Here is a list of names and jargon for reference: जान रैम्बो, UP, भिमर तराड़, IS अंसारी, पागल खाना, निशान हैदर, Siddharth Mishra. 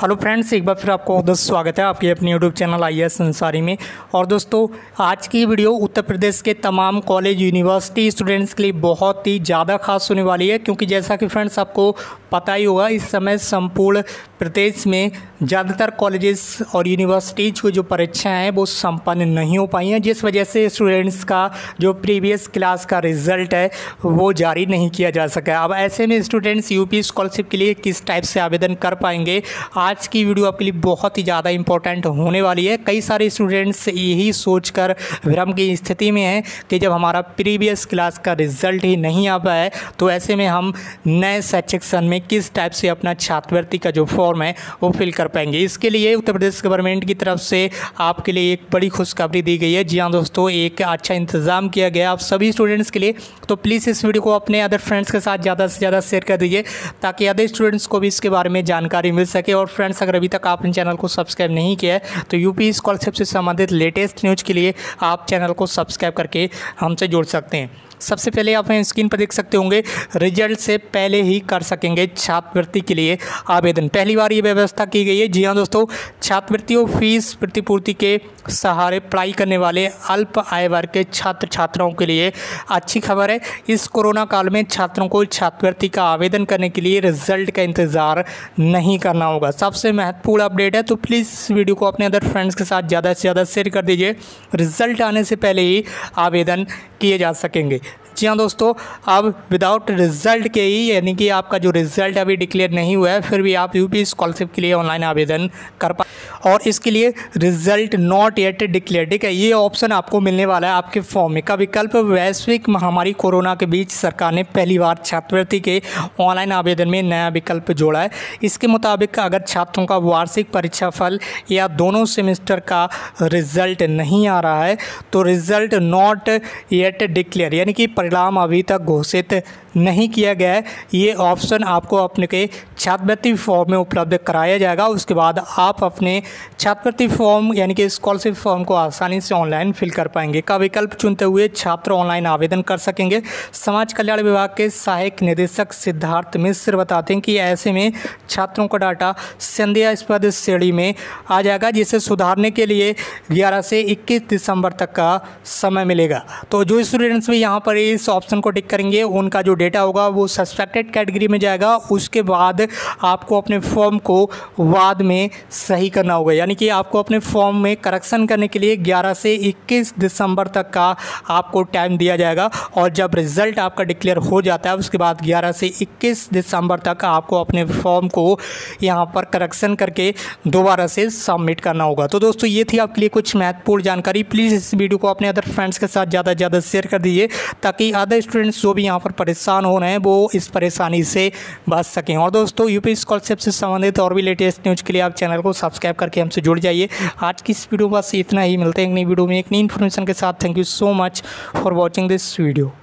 Hello friends, एक बार फिर आपको दोस्तों स्वागत है आपके अपने यूट्यूब चैनल IS अंसारी में। और दोस्तों आज की वीडियो उत्तर प्रदेश के तमाम कॉलेज यूनिवर्सिटी स्टूडेंट्स के लिए बहुत ही ज़्यादा खास होने वाली है, क्योंकि जैसा कि फ्रेंड्स आपको पता ही होगा इस समय संपूर्ण प्रदेश में ज़्यादातर कॉलेजेस और यूनिवर्सिटीज़ को जो परीक्षाएँ हैं वो संपन्न नहीं हो पाई हैं, जिस वजह से स्टूडेंट्स का जो प्रीवियस क्लास का रिजल्ट है वो जारी नहीं किया जा सका। अब ऐसे में स्टूडेंट्स यूपी स्कॉलरशिप के लिए किस टाइप से आवेदन कर पाएंगे, आज की वीडियो आपके लिए बहुत ही ज़्यादा इंपॉर्टेंट होने वाली है। कई सारे स्टूडेंट्स यही सोचकर भ्रम की स्थिति में हैं कि जब हमारा प्रीवियस क्लास का रिजल्ट ही नहीं आ पाया है तो ऐसे में हम नए शैक्षिक सन में किस टाइप से अपना छात्रवृत्ति का जो फॉर्म है वो फिल कर पाएंगे। इसके लिए उत्तर प्रदेश गवर्नमेंट की तरफ से आपके लिए एक बड़ी खुशखबरी दी गई है। जी हाँ दोस्तों, एक अच्छा इंतज़ाम किया गया आप सभी स्टूडेंट्स के लिए। तो प्लीज़ इस वीडियो को अपने अदर फ्रेंड्स के साथ ज़्यादा से ज़्यादा शेयर कर दीजिए ताकि अदर स्टूडेंट्स को भी इसके बारे में जानकारी मिल सके। और फ्रेंड्स, अगर अभी तक आपने चैनल को सब्सक्राइब नहीं किया है तो यूपी स्कॉलरशिप से संबंधित लेटेस्ट न्यूज़ के लिए आप चैनल को सब्सक्राइब करके हमसे जुड़ सकते हैं। सबसे पहले आप स्क्रीन पर देख सकते होंगे, रिजल्ट से पहले ही कर सकेंगे छात्रवृत्ति के लिए आवेदन। पहली बार ये व्यवस्था की गई है। जी हाँ दोस्तों, छात्रवृत्ति और फीस प्रतिपूर्ति के सहारे पढ़ाई करने वाले अल्प आय वर्ग के छात्र छात्राओं के लिए अच्छी खबर है। इस कोरोना काल में छात्रों को छात्रवृत्ति का आवेदन करने के लिए रिजल्ट का इंतज़ार नहीं करना होगा। सबसे महत्वपूर्ण अपडेट है, तो प्लीज़ इस वीडियो को अपने अदर फ्रेंड्स के साथ ज़्यादा से ज़्यादा शेयर कर दीजिए। रिजल्ट आने से पहले ही आवेदन किए जा सकेंगे। जी हाँ दोस्तों, अब विदाउट रिजल्ट के ही, यानी कि आपका जो रिजल्ट अभी डिक्लेयर नहीं हुआ है फिर भी आप यूपी स्कॉलरशिप के लिए ऑनलाइन आवेदन कर पाए। और इसके लिए रिजल्ट नॉट येट डिक्लेयर, ठीक है, ये ऑप्शन आपको मिलने वाला है आपके फॉर्म में। का विकल्प वैश्विक महामारी कोरोना के बीच सरकार ने पहली बार छात्रवृत्ति के ऑनलाइन आवेदन में नया विकल्प जोड़ा है। इसके मुताबिक अगर छात्रों का वार्षिक परीक्षा फल या दोनों सेमेस्टर का रिजल्ट नहीं आ रहा है तो रिजल्ट नॉट येट डिक्लेयर, यानी कि परिणाम अभी तक घोषित नहीं किया गया है, ये ऑप्शन आपको अपने के छात्रवृत्ति फॉर्म में उपलब्ध कराया जाएगा। उसके बाद आप अपने छात्रवृत्ति फॉर्म यानी कि स्कॉलरशिप फॉर्म को आसानी से ऑनलाइन फिल कर पाएंगे। का विकल्प चुनते हुए छात्र ऑनलाइन आवेदन कर सकेंगे। समाज कल्याण विभाग के सहायक निदेशक सिद्धार्थ मिश्र बताते हैं कि ऐसे में छात्रों का डाटा संदेहास्पद श्रेणी में आ जाएगा, जिसे सुधारने के लिए 11 से 21 दिसंबर तक का समय मिलेगा। तो जो स्टूडेंट्स भी यहाँ पर इस ऑप्शन को टिक करेंगे उनका जो डेटा होगा वो सस्पेक्टेड कैटेगरी में जाएगा। उसके बाद आपको अपने फॉर्म को बाद में सही करना होगा, यानी कि आपको अपने फॉर्म में करेक्शन करने के लिए 11 से 21 दिसंबर तक का आपको टाइम दिया जाएगा। और जब रिजल्ट आपका डिक्लेयर हो जाता है उसके बाद 11 से 21 दिसंबर तक आपको अपने फॉर्म को यहाँ पर करेक्शन करके दोबारा से सबमिट करना होगा। तो दोस्तों ये थी आपके लिए कुछ महत्वपूर्ण जानकारी। प्लीज़ इस वीडियो को अपने अदर फ्रेंड्स के साथ ज़्यादा से ज़्यादा शेयर कर दीजिए ताकि अदर स्टूडेंट्स जो भी यहाँ पर परेशान हो रहे हैं वो इस परेशानी से बच सकें। और दोस्तों यूपी स्कॉलरशिप से संबंधित और भी लेटेस्ट न्यूज़ के लिए आप चैनल को सब्सक्राइब करके हमसे जुड़ जाइए। आज की इस वीडियो में बस इतना ही। मिलते हैं एक नई वीडियो में एक नई इन्फॉर्मेशन के साथ। Thank you so much for watching this video.